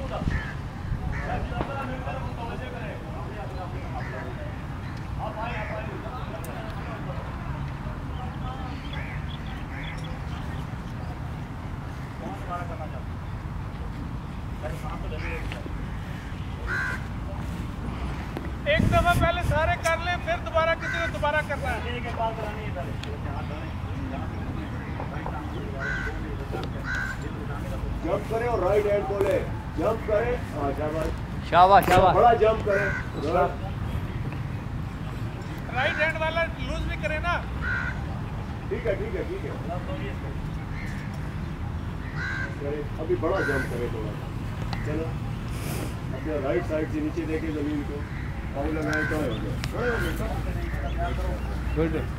एक दफा पहले सारे कर ले, फिर दोबारा किसी ने दोबारा करना है। जंप करें और राइट हैंड बोले जंप करें, शाबाश शाबाश, बड़ा जंप करें। राइट हैंड वाला लूज भी करे ना। ठीक है ठीक है ठीक है, अभी बड़ा जंप करे थोड़ा। चलो अपने राइट साइड से नीचे देखे जमीन को। गुड।